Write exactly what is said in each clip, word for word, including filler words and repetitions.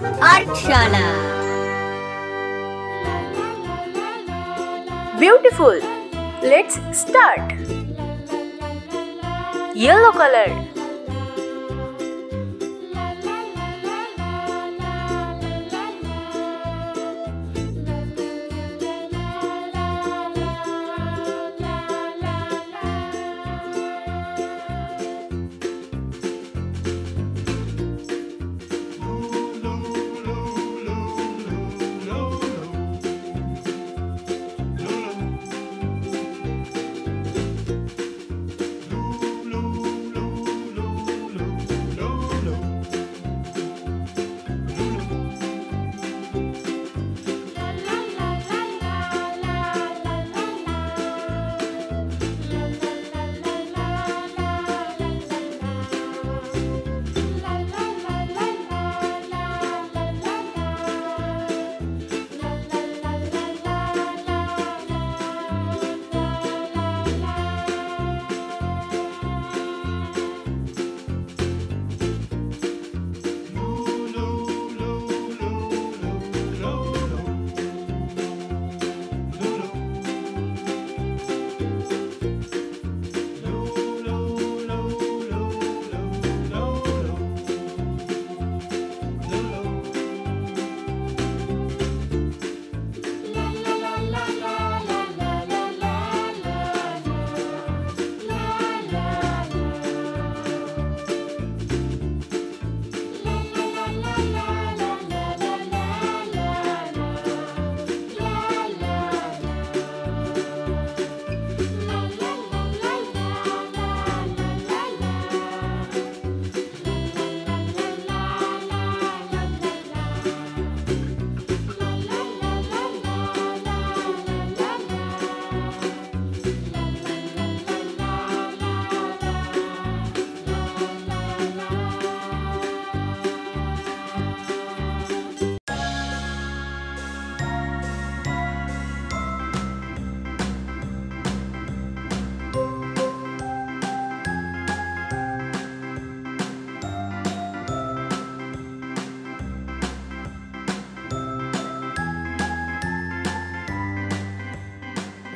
Artshala. Beautiful. Let's start. Yellow color.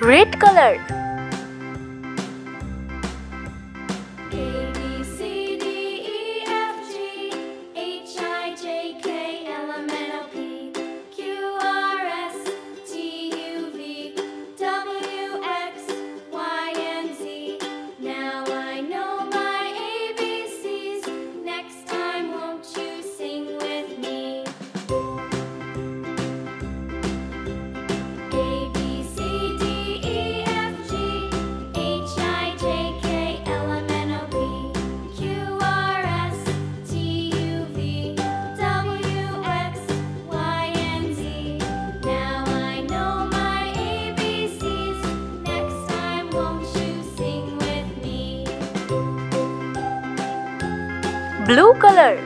Red colored. A, B, C, D, E, F, G, H, I, J, K, L, M, N, O, P, Q, R, S, T, U, V, W, X, Y, and Z. Now I know my A B Cs. Next time won't you sing with me? Blue color.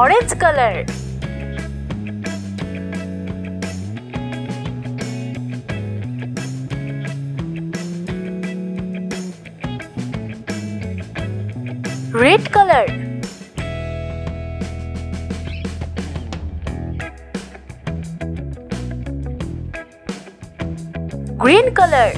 orange color. Red color. Green color.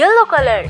Yellow color.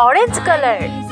Orange color.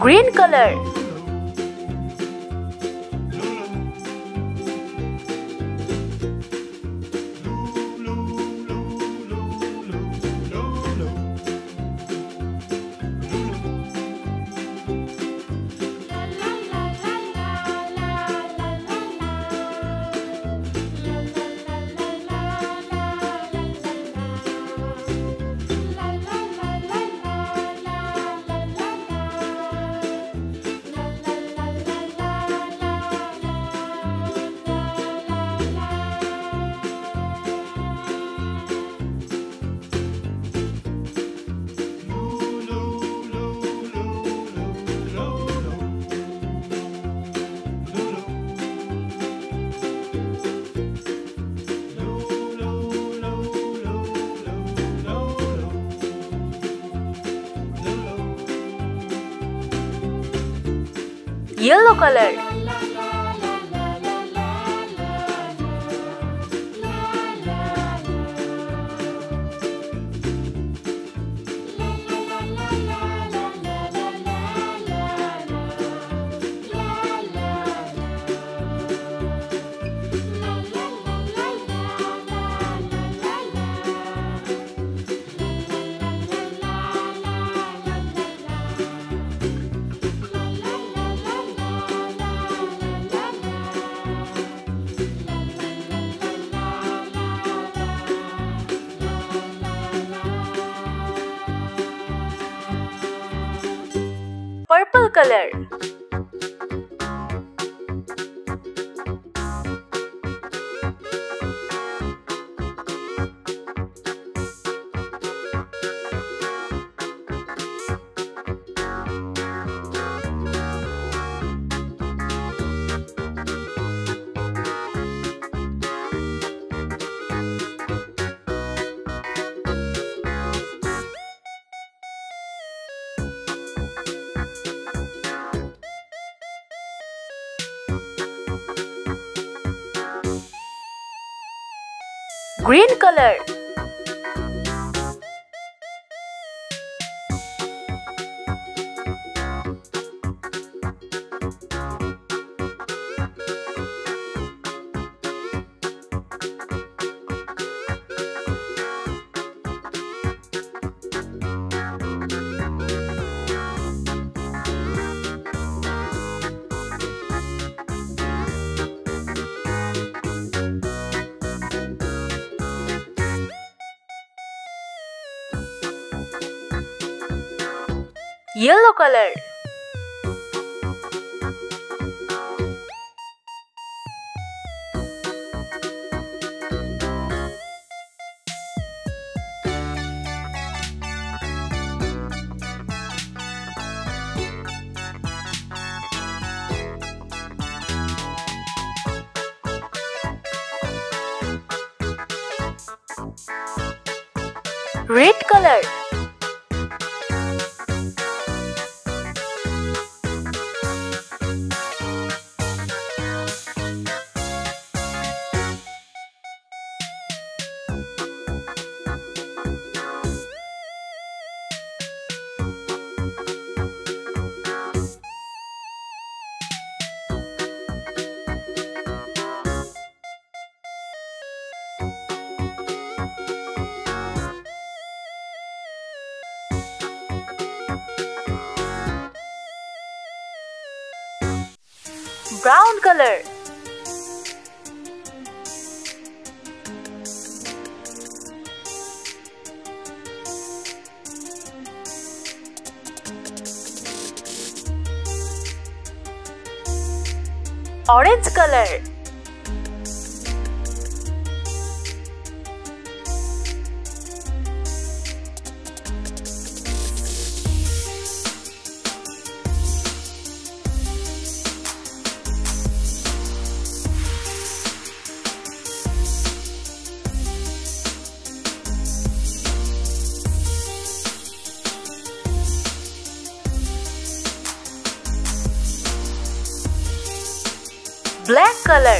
Green color. yellow colored. Purple color. Green color. Yellow colored. Red colored. Brown color. Orange color. Black color.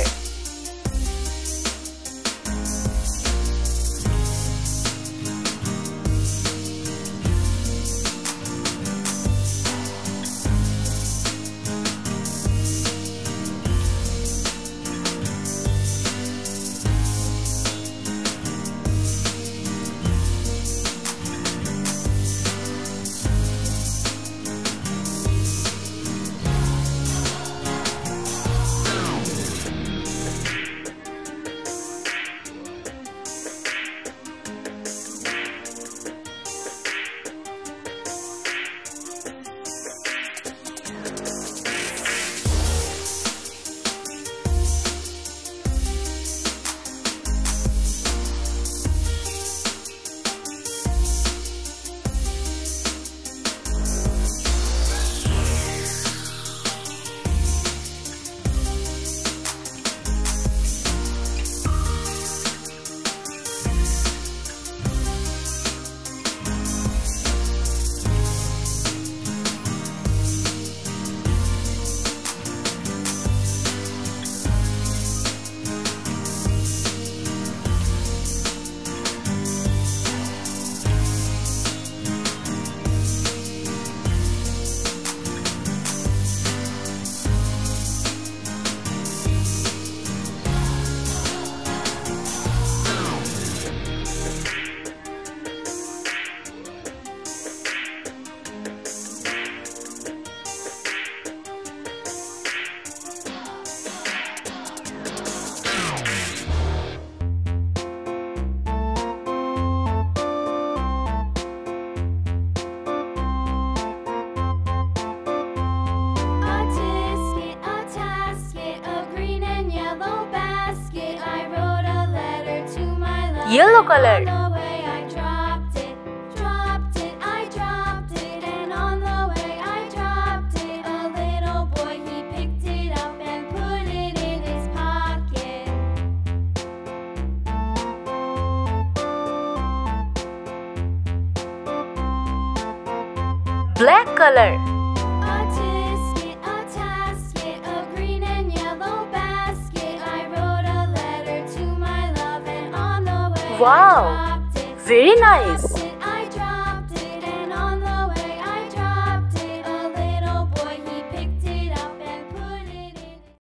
yellow color. Black color. A tisket, a tasket, a green and yellow basket. I wrote a letter to my love and on the way. Wow, very nice.